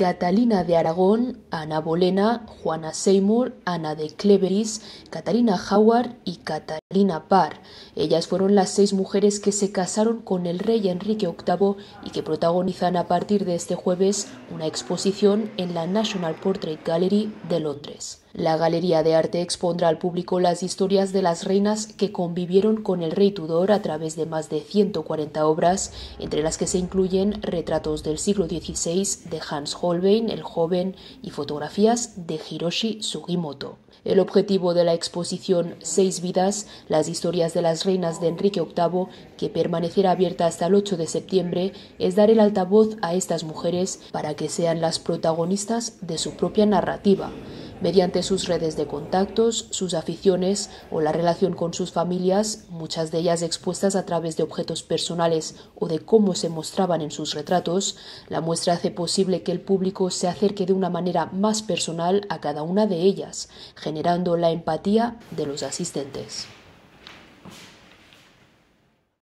Catalina de Aragón, Ana Bolena, Juana Seymour, Ana de Cléveris, Catalina Howard y Catalina Parr. Ellas fueron las 6 mujeres que se casaron con el rey Enrique VIII y que protagonizan a partir de este jueves una exposición en la National Portrait Gallery de Londres. La Galería de Arte expondrá al público las historias de las reinas que convivieron con el rey Tudor a través de más de 140 obras, entre las que se incluyen retratos del siglo XVI de Hans Holbein, el joven, y fotografías de Hiroshi Sugimoto. El objetivo de la exposición 6 vidas, las historias de las reinas de Enrique VIII, que permanecerá abierta hasta el 8 de septiembre, es dar el altavoz a estas mujeres para que sean las protagonistas de su propia narrativa, mediante sus redes de contactos, sus aficiones o la relación con sus familias, muchas de ellas expuestas a través de objetos personales o de cómo se mostraban en sus retratos. La muestra hace posible que el público se acerque de una manera más personal a cada una de ellas, generando la empatía de los asistentes.